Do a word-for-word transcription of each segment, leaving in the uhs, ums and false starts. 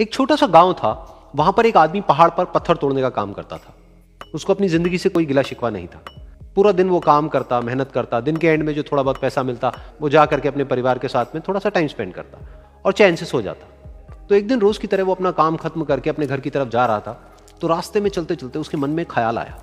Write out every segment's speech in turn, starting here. एक छोटा सा गांव था, वहां पर एक आदमी पहाड़ पर पत्थर तोड़ने का काम करता था। उसको अपनी जिंदगी से कोई गिला शिकवा नहीं था। पूरा दिन वो काम करता, मेहनत करता, दिन के एंड में जो थोड़ा बहुत पैसा मिलता वो जा करके अपने परिवार के साथ में थोड़ा सा टाइम स्पेंड करता और चैन से सो जाता। तो एक दिन रोज की तरह वो अपना काम खत्म करके अपने घर की तरफ जा रहा था, तो रास्ते में चलते चलते उसके मन में ख्याल आया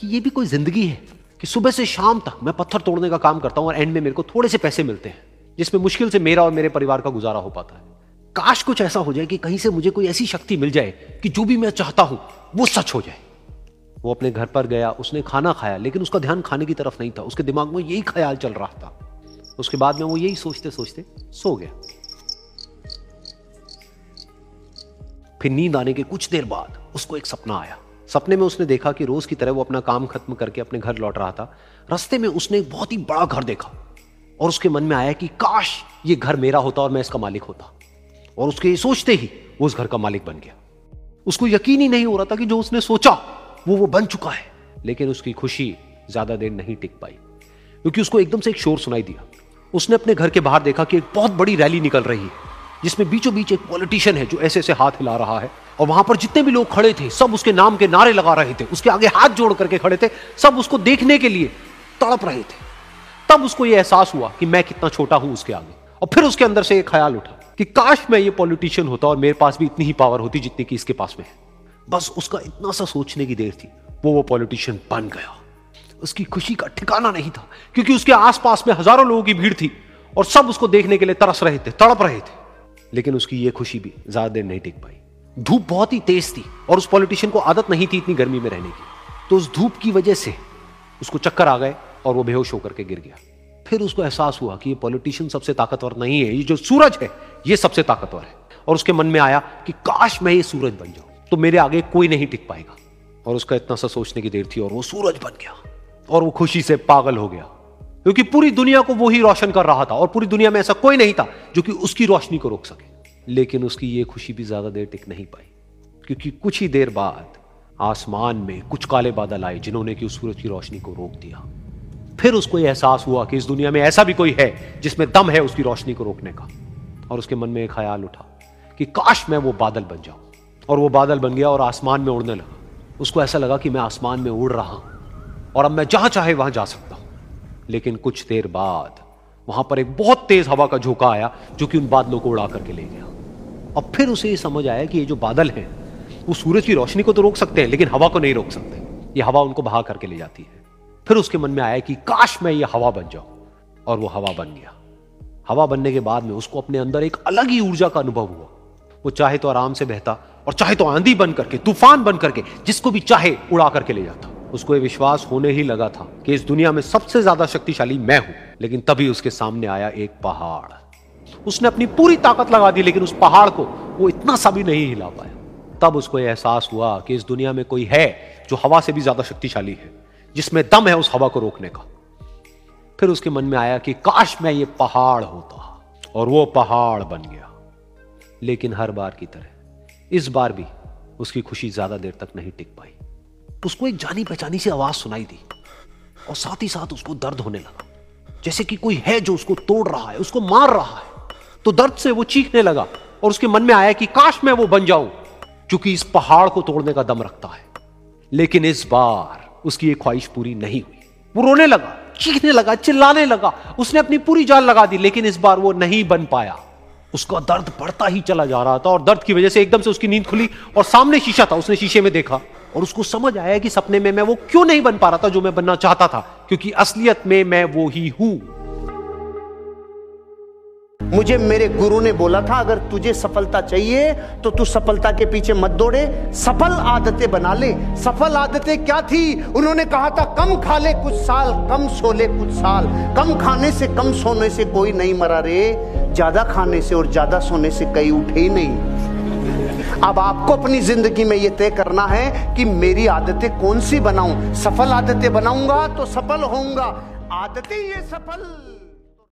कि ये भी कोई जिंदगी है कि सुबह से शाम तक मैं पत्थर तोड़ने का काम करता हूँ और एंड में मेरे को थोड़े से पैसे मिलते हैं जिसमें मुश्किल से मेरा और मेरे परिवार का गुजारा हो पाता है। काश कुछ ऐसा हो जाए कि कहीं से मुझे कोई ऐसी शक्ति मिल जाए कि जो भी मैं चाहता हूं वो सच हो जाए। वो अपने घर पर गया, उसने खाना खाया, लेकिन उसका ध्यान खाने की तरफ नहीं था। उसके दिमाग में यही ख्याल चल रहा था। उसके बाद में वो यही सोचते सोचते सो गया। फिर नींद आने के कुछ देर बाद उसको एक सपना आया। सपने में उसने देखा कि रोज की तरह वो अपना काम खत्म करके अपने घर लौट रहा था। रास्ते में उसने एक बहुत ही बड़ा घर देखा और उसके मन में आया कि काश ये घर मेरा होता और मैं इसका मालिक होता। और उसके सोचते ही वो उस घर का मालिक बन गया। उसको यकीन ही नहीं हो रहा था कि जो उसने सोचा वो वो बन चुका है। लेकिन उसकी खुशी ज्यादा देर नहीं टिक पाई, क्योंकि उसको एकदम से एक शोर सुनाई दिया। उसने अपने घर के बाहर देखा कि एक बहुत बड़ी रैली निकल रही है जिसमें बीचों बीच एक पॉलिटिशियन है जो ऐसे ऐसे हाथ हिला रहा है और वहां पर जितने भी लोग खड़े थे सब उसके नाम के नारे लगा रहे थे, उसके आगे हाथ जोड़ करके खड़े थे, सब उसको देखने के लिए तड़प रहे थे। तब उसको यह एहसास हुआ कि मैं कितना छोटा हूं उसके आगे। और फिर उसके अंदर से एक ख्याल उठा कि काश मैं ये पॉलिटिशियन होता और मेरे पास भी इतनी ही पावर होती जितनी कि इसके पास में है। बस उसका इतना सा सोचने की देर थी, वो वो पॉलिटिशियन बन गया। उसकी खुशी का ठिकाना नहीं था, क्योंकि उसके आसपास में हजारों लोगों की भीड़ थी और सब उसको देखने के लिए तरस रहे थे, तड़प रहे थे। लेकिन उसकी ये खुशी भी ज्यादा देर नहीं टिक पाई। धूप बहुत ही तेज थी और उस पॉलिटिशियन को आदत नहीं थी इतनी गर्मी में रहने की, तो उस धूप की वजह से उसको चक्कर आ गए और वो बेहोश होकर के गिर गया। फिर उसको एहसास हुआ कि ये पॉलिटिशियन सबसे ताकतवर नहीं है, ये जो सूरज है ये सबसे ताकतवर है। और उसके मन में आया कि काश मैं ये सूरज बन जाऊं तो मेरे आगे कोई नहीं टिक पाएगा। और उसका इतना सा सोचने की देर थी और वो सूरज बन गया और वो खुशी से पागल हो गया, क्योंकि पूरी दुनिया को वो ही रोशन कर रहा था और पूरी दुनिया में ऐसा कोई नहीं था जो कि उसकी रोशनी को रोक सके। लेकिन उसकी ये खुशी भी ज्यादा देर टिक नहीं पाई, क्योंकि कुछ ही देर बाद आसमान में कुछ काले बादल आए जिन्होंने कि उस सूरज की रोशनी को रोक दिया। फिर उसको यह एहसास हुआ कि इस दुनिया में ऐसा भी कोई है जिसमें दम है उसकी रोशनी को रोकने का। और उसके मन में एक ख्याल उठा कि काश मैं वो बादल बन जाऊं। और वो बादल बन गया और आसमान में उड़ने लगा। उसको ऐसा लगा कि मैं आसमान में उड़ रहा हूं और अब मैं जहां चाहे वहां जा सकता हूं। लेकिन कुछ देर बाद वहां पर एक बहुत तेज हवा का झोंका आया जो कि उन बादलों को उड़ा करके ले गया। और फिर उसे ये समझ आया कि ये जो बादल हैं वो सूरज की रोशनी को तो रोक सकते हैं लेकिन हवा को नहीं रोक सकते, ये हवा उनको बहा करके ले जाती है। फिर उसके मन में आया कि काश मैं ये हवा बन जाऊं। और वो हवा बन गया। हवा बनने के बाद में उसको अपने अंदर एक अलग ही ऊर्जा का अनुभव हुआ। वो चाहे तो आराम से बहता और चाहे तो आंधी बन करके, तूफान बन करके, जिसको भी चाहे उड़ा करके ले जाता। उसको ये विश्वास होने ही लगा था कि इस दुनिया में सबसे ज्यादा शक्तिशाली मैं हूं। लेकिन तभी उसके सामने आया एक पहाड़। उसने अपनी पूरी ताकत लगा दी लेकिन उस पहाड़ को वो इतना सा भी नहीं हिला पाया। तब उसको यह एहसास हुआ कि इस दुनिया में कोई है जो हवा से भी ज्यादा शक्तिशाली है, जिसमें दम है उस हवा को रोकने का। फिर उसके मन में आया कि काश मैं ये पहाड़ होता। और वो पहाड़ बन गया। लेकिन हर बार की तरह इस बार भी उसकी खुशी ज्यादा देर तक नहीं टिक पाई। उसको एक जानी पहचानी सी आवाज सुनाई दी और साथ ही साथ उसको दर्द होने लगा, जैसे कि कोई है जो उसको तोड़ रहा है, उसको मार रहा है। तो दर्द से वो चीखने लगा और उसके मन में आया कि काश मैं वो बन जाऊं क्योंकि इस पहाड़ को तोड़ने का दम रखता है। लेकिन इस बार उसकी ये ख्वाहिश पूरी नहीं हुई। वो रोने लगा, चीखने लगा, चिल्लाने लगा। उसने अपनी पूरी जान लगा दी लेकिन इस बार वो नहीं बन पाया। उसका दर्द बढ़ता ही चला जा रहा था और दर्द की वजह से एकदम से उसकी नींद खुली और सामने शीशा था। उसने शीशे में देखा और उसको समझ आया कि सपने में मैं वो क्यों नहीं बन पा रहा था जो मैं बनना चाहता था, क्योंकि असलियत में मैं वो ही हूं। मुझे मेरे गुरु ने बोला था, अगर तुझे सफलता चाहिए तो तू सफलता के पीछे मत दौड़े, सफल आदतें बना ले। सफल आदतें क्या थी? उन्होंने कहा था कम खा ले कुछ साल, कम सो ले कुछ साल। कम खाने से, कम सोने से कोई नहीं मरा रे, ज्यादा खाने से और ज्यादा सोने से कई उठे ही नहीं। अब आपको अपनी जिंदगी में यह तय करना है कि मेरी आदतें कौन सी बनाऊं। सफल आदतें बनाऊंगा तो सफल होऊंगा। आदतें ये सफल